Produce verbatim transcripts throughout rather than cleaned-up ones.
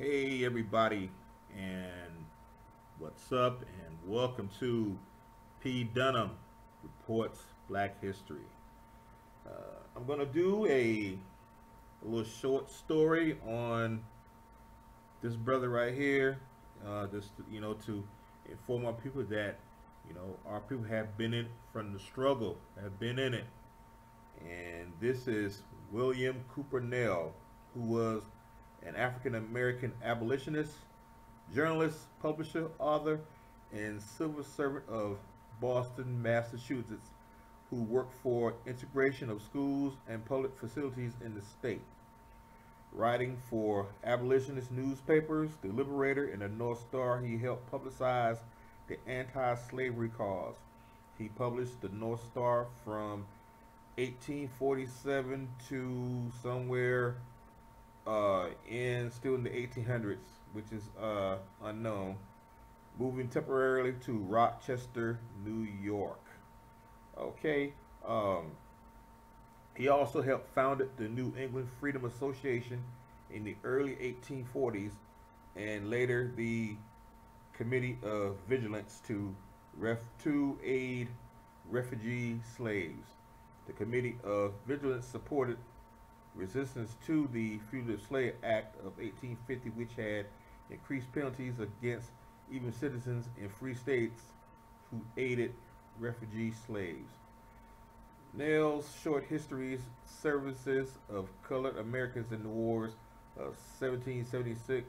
Hey everybody, and what's up, and welcome to P. Dunham Reports Black History. Uh, I'm going to do a, a little short story on this brother right here, uh, just to, you know, to inform our people that, you know, our people have been in from the struggle, have been in it. And this is William Cooper Nell, who was an African-American abolitionist, journalist, publisher, author, and civil servant of Boston, Massachusetts, who worked for integration of schools and public facilities in the state, writing for abolitionist newspapers, The Liberator and The North Star. He helped publicize the anti-slavery cause. He published The North Star from eighteen forty-seven to somewhere Uh, in still in the eighteen hundreds, which is uh, unknown, moving temporarily to Rochester, New York. Okay, um, he also helped founded the New England Freedom Association in the early eighteen forties, and later the Committee of Vigilance to, ref to aid refugee slaves. The Committee of Vigilance supported resistance to the Fugitive Slave Act of eighteen fifty, which had increased penalties against even citizens in free states who aided refugee slaves. Nell's short histories, services of colored Americans in the wars of seventeen seventy-six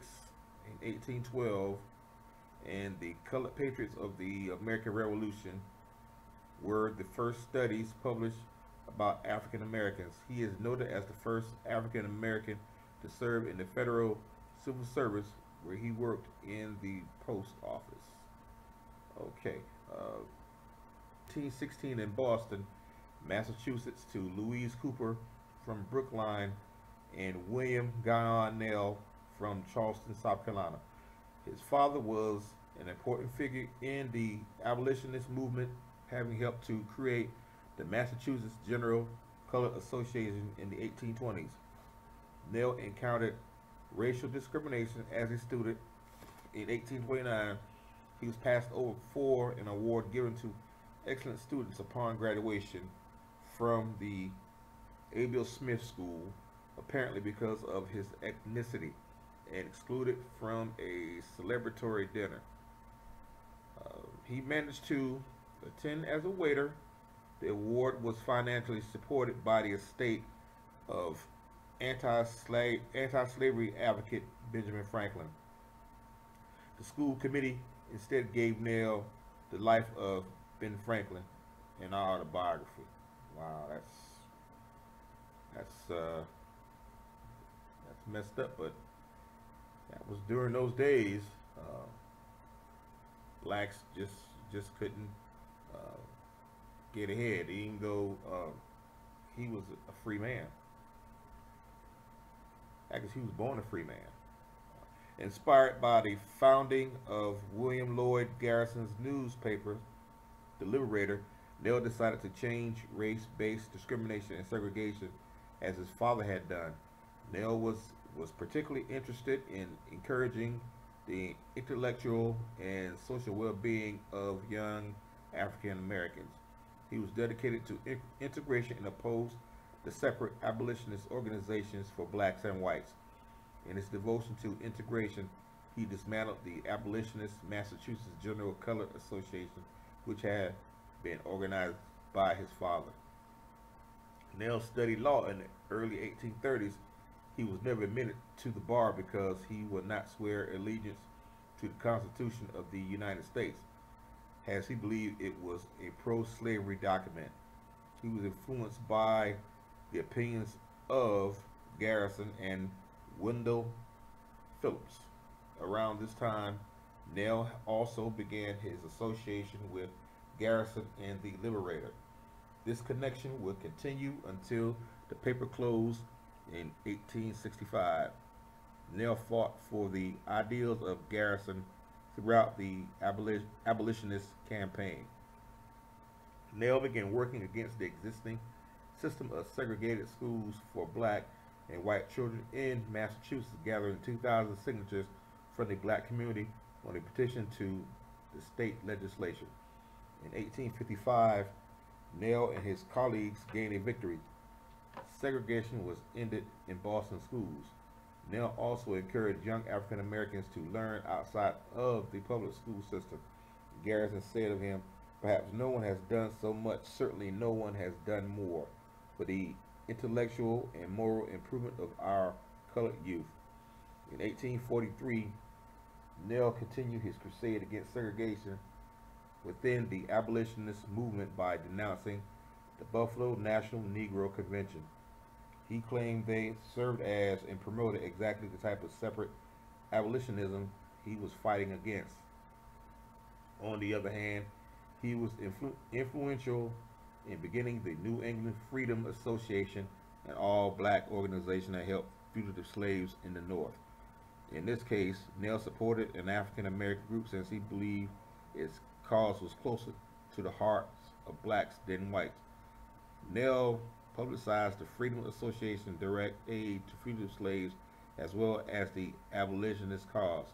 and eighteen twelve, and the Colored Patriots of the American Revolution, were the first studies published about African Americans. He is noted as the first African American to serve in the federal civil service, where he worked in the post office. Okay, uh, eighteen sixteen in Boston, Massachusetts, to Louise Cooper from Brookline and William Guyon Nell from Charleston, South Carolina. His father was an important figure in the abolitionist movement, having helped to create the Massachusetts General Colored Association in the eighteen twenties. Nell encountered racial discrimination as a student. In eighteen twenty-nine, he was passed over for an award given to excellent students upon graduation from the Abel Smith School, apparently because of his ethnicity, and excluded from a celebratory dinner. Uh, he managed to attend as a waiter. The award was financially supported by the estate of anti-slave, anti-slavery advocate Benjamin Franklin. The school committee instead gave Nell The Life of Ben Franklin, an autobiography. Wow, that's that's uh, that's messed up, but that was during those days. Uh, blacks just just couldn't Uh, get ahead, even though um, he was a free man. I guess he was born a free man. Inspired by the founding of William Lloyd Garrison's newspaper, The Liberator, Nell decided to change race-based discrimination and segregation as his father had done. Nell was, was particularly interested in encouraging the intellectual and social well-being of young African Americans. He was dedicated to in integration and opposed the separate abolitionist organizations for blacks and whites. In his devotion to integration, he dismantled the abolitionist Massachusetts General Colored Association, which had been organized by his father. Nell studied law in the early eighteen thirties. He was never admitted to the bar because he would not swear allegiance to the Constitution of the United States, as he believed it was a pro-slavery document. He was influenced by the opinions of Garrison and Wendell Phillips. Around this time, Nell also began his association with Garrison and the Liberator. This connection would continue until the paper closed in eighteen sixty-five. Nell fought for the ideals of Garrison throughout the abolitionist campaign. Nell began working against the existing system of segregated schools for black and white children in Massachusetts gathering two thousand signatures from the black community on a petition to the state legislature. In eighteen fifty-five, Nell and his colleagues gained a victory. Segregation was ended in Boston schools. Nell also encouraged young African Americans to learn outside of the public school system. Garrison said of him, "Perhaps no one has done so much, certainly no one has done more for the intellectual and moral improvement of our colored youth." In eighteen forty-three, Nell continued his crusade against segregation within the abolitionist movement by denouncing the Buffalo National Negro Convention. He claimed they served as and promoted exactly the type of separate abolitionism he was fighting against. On the other hand, he was influ influential in beginning the New England Freedom Association, an all-black organization that helped fugitive slaves in the North. In this case, Nell supported an African-American group since he believed its cause was closer to the hearts of blacks than whites. Nell publicized the Freedom Association direct aid to fugitive slaves as well as the abolitionist cause.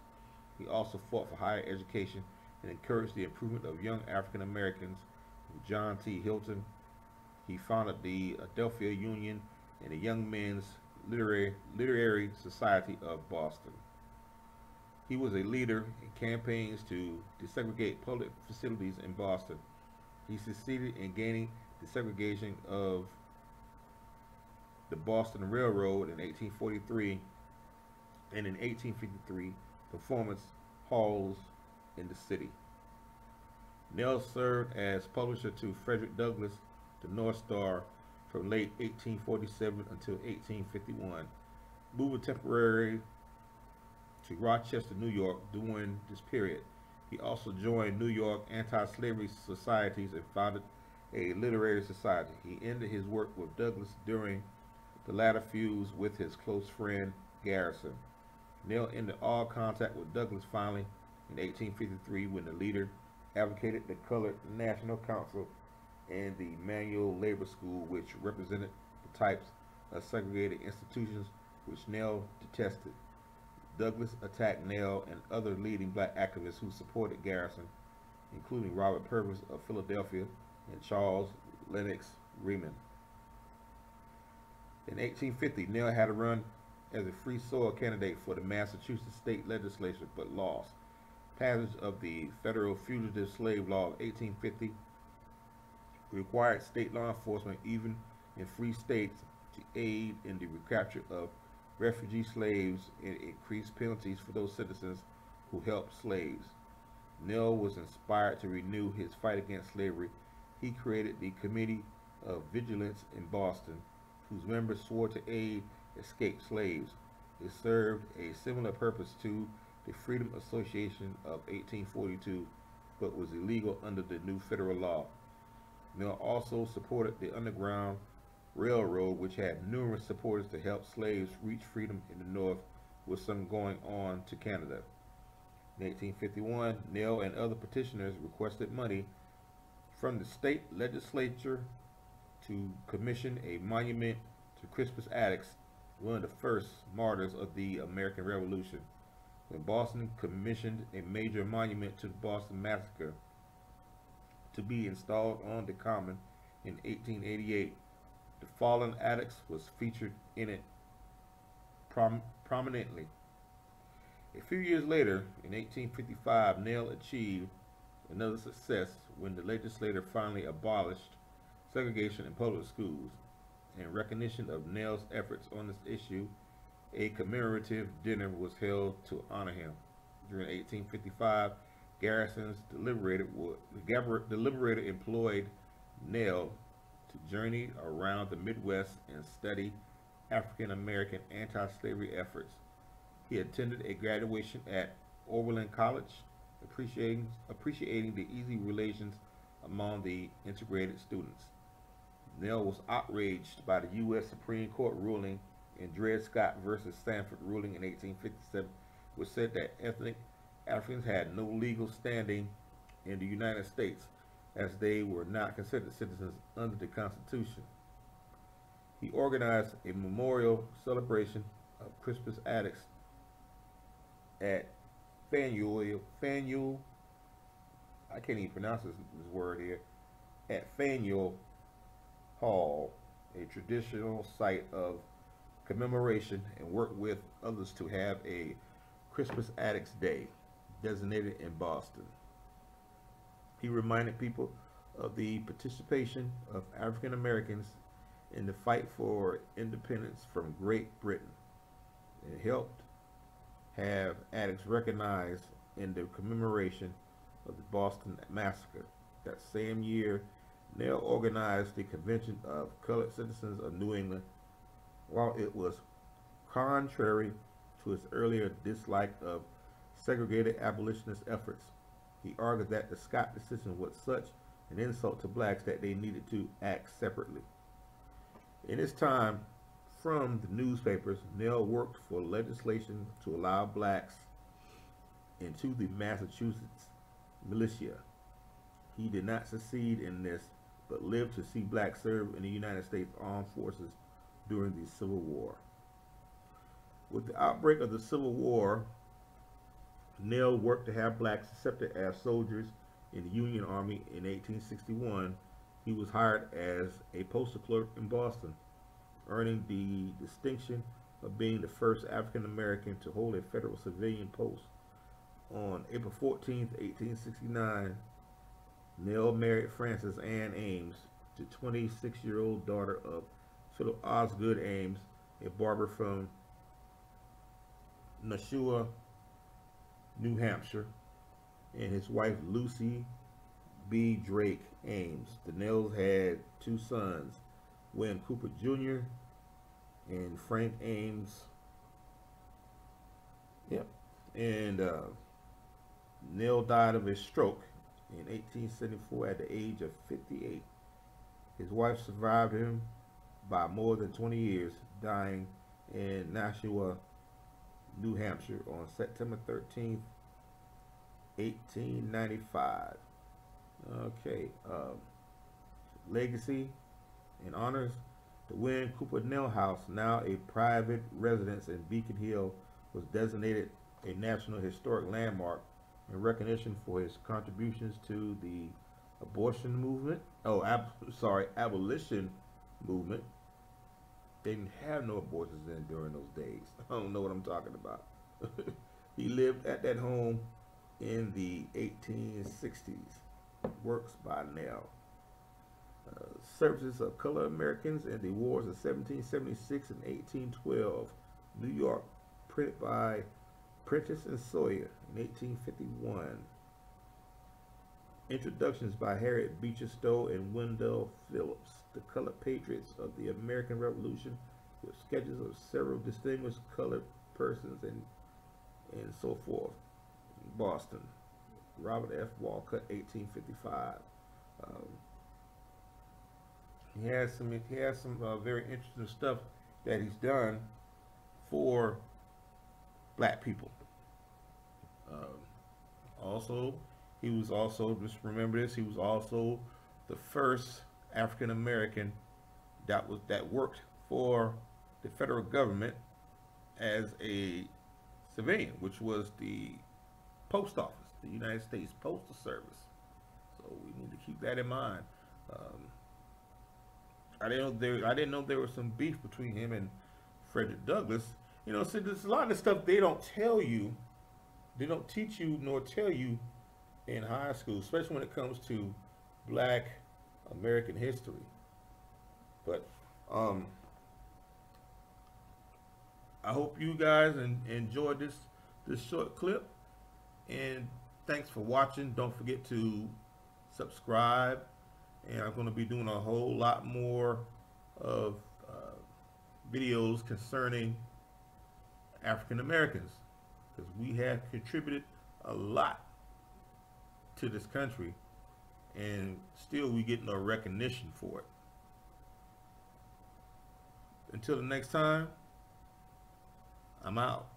He also fought for higher education and encouraged the improvement of young African Americans with John T Hilton. He founded the Adelphia Union and the Young Men's Literary, Literary Society of Boston. He was a leader in campaigns to desegregate public facilities in Boston. He succeeded in gaining the segregation of the Boston Railroad in eighteen forty-three, and in eighteen fifty-three, performance halls in the city. Nell served as publisher to Frederick Douglass, The North Star, from late eighteen forty-seven until eighteen fifty-one, moving temporarily to Rochester, New York during this period. He also joined New York anti-slavery societies and founded a literary society. He ended his work with Douglass during the latter feuds with his close friend Garrison. Nell ended all contact with Douglass finally in eighteen fifty-three when the leader advocated the Colored National Council and the Manual Labor School, which represented the types of segregated institutions which Nell detested. Douglass attacked Nell and other leading black activists who supported Garrison, including Robert Purvis of Philadelphia and Charles Lennox Remond. In eighteen fifty, Nell had a run as a free soil candidate for the Massachusetts state legislature, but lost. Passage of the Federal Fugitive Slave Law of eighteen fifty required state law enforcement, even in free states, to aid in the recapture of refugee slaves and increased penalties for those citizens who helped slaves. Nell was inspired to renew his fight against slavery. He created the Committee of Vigilance in Boston, whose members swore to aid escaped slaves. It served a similar purpose to the Freedom Association of eighteen forty-two, but was illegal under the new federal law. Nell also supported the Underground Railroad, which had numerous supporters to help slaves reach freedom in the North, with some going on to Canada. In eighteen fifty-one, Nell and other petitioners requested money from the state legislature to commission a monument to Crispus Attucks, one of the first martyrs of the American Revolution. When Boston commissioned a major monument to the Boston Massacre to be installed on the Common in eighteen eighty-eight, the fallen Attucks was featured in it prom prominently. A few years later, in eighteen fifty-five, Nell achieved another success when the legislature finally abolished segregation in public schools. In recognition of Nell's efforts on this issue, a commemorative dinner was held to honor him. During eighteen fifty-five, Garrison's The Liberator, the Liberator employed Nell to journey around the Midwest and study African American anti-slavery efforts. He attended a graduation at Oberlin College, appreciating, appreciating the easy relations among the integrated students. Nell was outraged by the U S Supreme Court ruling in Dred Scott versus Sanford ruling in eighteen fifty-seven, which said that ethnic Africans had no legal standing in the United States as they were not considered citizens under the Constitution. he organized a memorial celebration of Crispus Attucks at Faneuil, Faneuil, I can't even pronounce this, this word here, at Faneuil Hall, a traditional site of commemoration, and worked with others to have a Crispus Attucks Day designated in Boston. He reminded people of the participation of African Americans in the fight for independence from Great Britain. It helped have Attucks recognized in the commemoration of the Boston Massacre. That same year, Nell organized the Convention of Colored Citizens of New England. While it was contrary to his earlier dislike of segregated abolitionist efforts, he argued that the Scott decision was such an insult to blacks that they needed to act separately. In his time from the newspapers, Nell worked for legislation to allow blacks into the Massachusetts militia. He did not succeed in this, but lived to see blacks serve in the United States Armed Forces during the Civil War. With the outbreak of the Civil War, Nell worked to have blacks accepted as soldiers in the Union Army. In eighteen sixty-one, he was hired as a postal clerk in Boston, earning the distinction of being the first African American to hold a federal civilian post. On April fourteenth, eighteen sixty-nine, Nell married Frances Ann Ames, the twenty-six-year-old daughter of Philip Osgood Ames, a barber from Nashua, New Hampshire, and his wife Lucy B. Drake Ames. The Nells had two sons, William Cooper Junior and Frank Ames. Yep. And uh, Nell died of a stroke in eighteen seventy-four at the age of fifty-eight. His wife survived him by more than twenty years, dying in Nashua, New Hampshire on September thirteenth, eighteen ninety-five. Okay, um, legacy and honors. The William Cooper Nell house, now a private residence in Beacon Hill, was designated a National Historic Landmark in recognition for his contributions to the abortion movement. Oh, ab sorry, abolition movement. They didn't have no abortions in during those days. I don't know what I'm talking about. He lived at that home in the eighteen sixties. Works by Nell. Uh, services of Colored Americans in the Wars of seventeen seventy-six and eighteen twelve. New York, printed by Prentice and Sawyer in eighteen fifty-one. Introductions by Harriet Beecher Stowe and Wendell Phillips. The Colored Patriots of the American Revolution, with sketches of several distinguished colored persons and and so forth. Boston, Robert F. Walcott, eighteen fifty-five. Um, he has some he has some uh, very interesting stuff that he's done for black people. Um, also, he was also, just remember this, he was also the first African American that was that worked for the federal government as a civilian, which was the post office, the United States Postal Service. So we need to keep that in mind. Um, I didn't know there I didn't know there was some beef between him and Frederick Douglass. You know, so there's a lot of stuff they don't tell you, they don't teach you nor tell you in high school, especially when it comes to black American history. But um I hope you guys en enjoyed this this short clip, and thanks for watching. Don't forget to subscribe, and I'm going to be doing a whole lot more of uh, videos concerning African Americans, because we have contributed a lot to this country, and still we get no recognition for it. Until the next time, I'm out.